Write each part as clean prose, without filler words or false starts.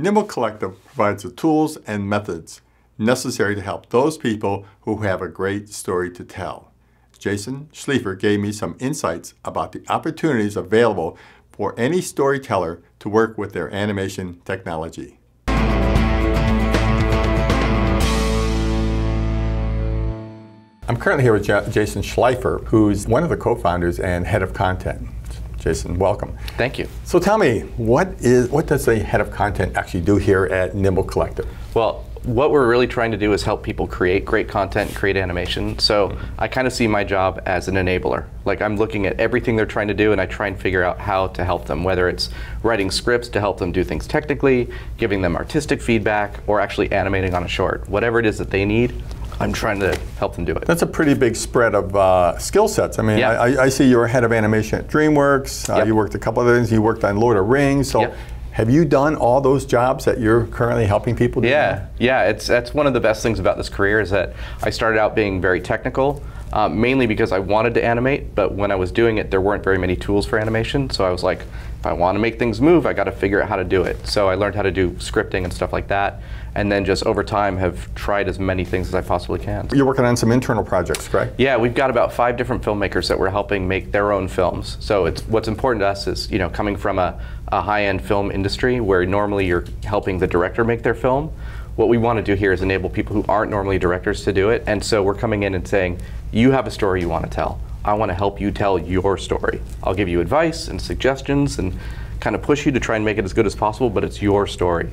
Nimble Collective provides the tools and methods necessary to help those people who have a great story to tell. Jason Schleifer gave me some insights about the opportunities available for any storyteller to work with their animation technology. I'm currently here with Jason Schleifer, who's one of the co-founders and head of content. Jason, welcome. Thank you. So tell me, what does the head of content actually do here at Nimble Collective? Well, what we're really trying to do is help people create great content, create animation. So I kind of see my job as an enabler. Like, I'm looking at everything they're trying to do and I try and figure out how to help them, whether it's writing scripts to help them do things technically, giving them artistic feedback, or actually animating on a short. Whatever it is that they need, I'm trying to help them do it. That's a pretty big spread of skill sets. I mean, yeah. I see you're head of animation at DreamWorks. Yep. You worked a couple of things. You worked on Lord of the Rings. So. Yep. Have you done all those jobs that you're currently helping people do? Yeah, yeah. That's one of the best things about this career, is that I started out being very technical, mainly because I wanted to animate, but when I was doing it, there weren't very many tools for animation, so I was like, if I want to make things move, I got to figure out how to do it. So I learned how to do scripting and stuff like that, and then just over time have tried as many things as I possibly can. You're working on some internal projects, correct? Yeah, we've got about 5 different filmmakers that we're helping make their own films. So it's, what's important to us is, you know, coming from a high-end film industry where normally you're helping the director make their film, what we want to do here is enable people who aren't normally directors to do it. And so we're coming in and saying, you have a story you want to tell. I want to help you tell your story. I'll give you advice and suggestions and kind of push you to try and make it as good as possible, but it's your story.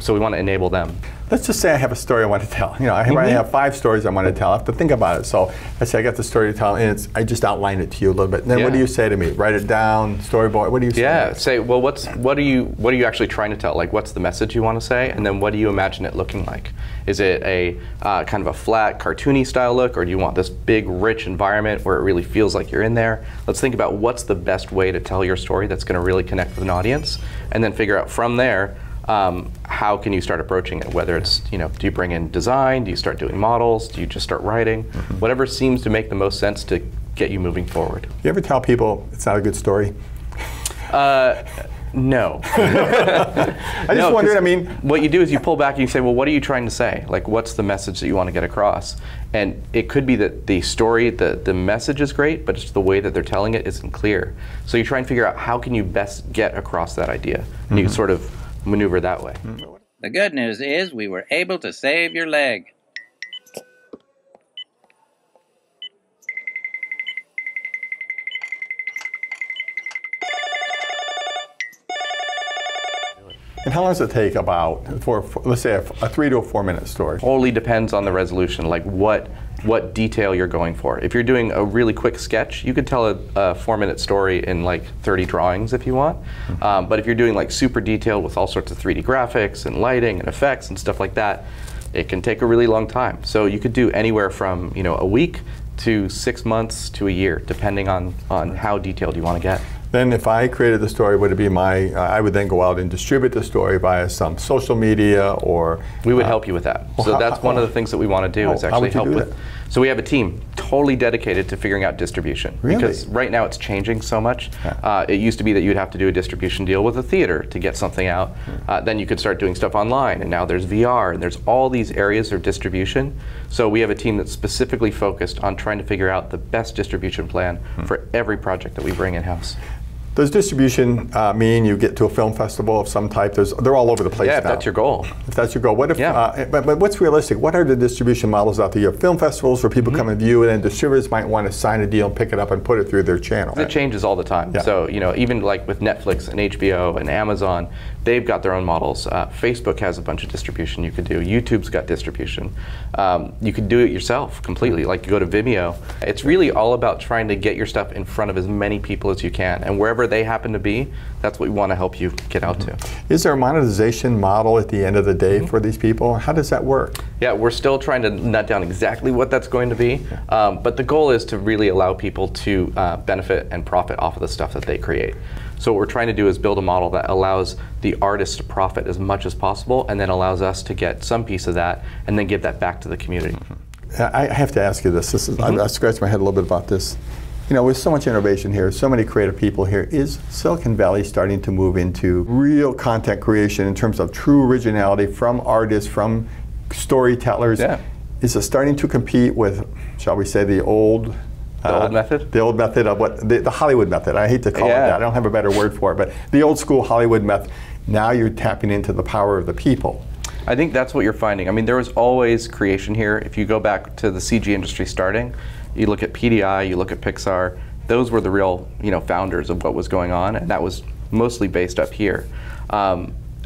So we want to enable them. Let's just say I have a story I want to tell. You know, I have 5 stories I want to tell. I have to think about it. So I say I got the story to tell, and it's, I just outline it to you a little bit. And then what do you say to me? Write it down, storyboard. What do you say? Yeah, say, well, what are you actually trying to tell? Like, what's the message you want to say? And then what do you imagine it looking like? Is it a kind of a flat, cartoony style look, or do you want this big, rich environment where it really feels like you're in there? Let's think about what's the best way to tell your story that's going to really connect with an audience, and then figure out from there, how can you start approaching it? Whether it's, you know, do you bring in design? Do you start doing models? Do you just start writing? Mm-hmm. Whatever seems to make the most sense to get you moving forward. Do you ever tell people it's not a good story? No. I just wondered, I mean. What you do is you pull back and you say, well, what are you trying to say? Like, what's the message that you want to get across? And it could be that the story, the message is great, but it's the way that they're telling it isn't clear. So you try and figure out how can you best get across that idea. Mm-hmm. And you sort of maneuver that way. Mm-hmm. The good news is we were able to save your leg. And how long does it take about, for let's say a 3 to a 4 minute story? Totally depends on the resolution, like what detail you're going for. If you're doing a really quick sketch, you could tell a 4-minute story in like 30 drawings if you want. Mm-hmm. But if you're doing like super detailed with all sorts of 3D graphics and lighting and effects and stuff like that, it can take a really long time. So you could do anywhere from, you know, a week to 6 months to a year, depending on how detailed you want to get. Then if I created the story, would it be my, I would then go out and distribute the story via some social media or? We would help you with that. So that's one of the things that we want to do is actually help with. So we have a team totally dedicated to figuring out distribution. Really? Because right now it's changing so much. Yeah. It used to be that you'd have to do a distribution deal with a theater to get something out. Hmm. Then you could start doing stuff online, and now there's VR, and there's all these areas of distribution. So we have a team that's specifically focused on trying to figure out the best distribution plan for every project that we bring in-house. Does distribution mean you get to a film festival of some type? They're all over the place now. Yeah, if that's your goal. If that's your goal. What if, but what's realistic? What are the distribution models out there? You have film festivals where people come and view it, and distributors might want to sign a deal and pick it up and put it through their channel. It changes all the time. Yeah. So, you know, even like with Netflix and HBO and Amazon, they've got their own models. Facebook has a bunch of distribution you could do. YouTube's got distribution. You could do it yourself completely. Like, you go to Vimeo. It's really all about trying to get your stuff in front of as many people as you can, and wherever they happen to be, that's what we want to help you get out to. Is there a monetization model at the end of the day for these people? How does that work? Yeah, we're still trying to nut down exactly what that's going to be, but the goal is to really allow people to benefit and profit off of the stuff that they create. So what we're trying to do is build a model that allows the artists to profit as much as possible, and then allows us to get some piece of that and then give that back to the community. I have to ask you this. I scratched my head a little bit about this. you know, with so much innovation here, so many creative people here, is Silicon Valley starting to move into real content creation in terms of true originality from artists, from storytellers? Yeah. Is it starting to compete with, shall we say, the old method? The old method of what? The Hollywood method. I hate to call it that. I don't have a better word for it. But the old school Hollywood method. Now you're tapping into the power of the people. I think that's what you're finding. I mean, there was always creation here. If you go back to the CG industry starting, you look at PDI, you look at Pixar, those were the real, you know, founders of what was going on, and that was mostly based up here.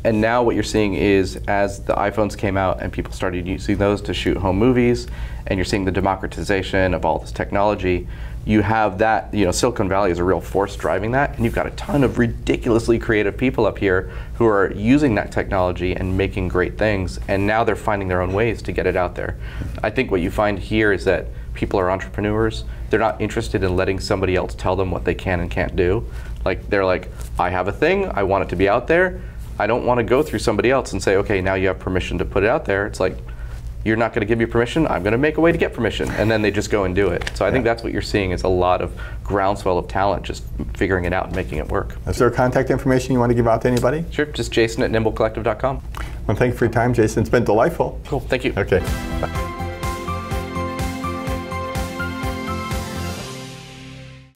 And now what you're seeing is, as the iPhones came out and people started using those to shoot home movies, and you're seeing the democratization of all this technology, you have that, you know, Silicon Valley is a real force driving that, and you've got a ton of ridiculously creative people up here who are using that technology and making great things, and now they're finding their own ways to get it out there. I think what you find here is that people are entrepreneurs. They're not interested in letting somebody else tell them what they can and can't do. Like, they're like, I have a thing, I want it to be out there. I don't want to go through somebody else and say, okay, now you have permission to put it out there. It's like, you're not going to give me permission, I'm going to make a way to get permission. And then they just go and do it. So I think that's what you're seeing is a lot of groundswell of talent just figuring it out and making it work. Is there contact information you want to give out to anybody? Sure, just Jason at nimblecollective.com. Well, thank you for your time, Jason. It's been delightful. Cool, thank you. Okay. Bye.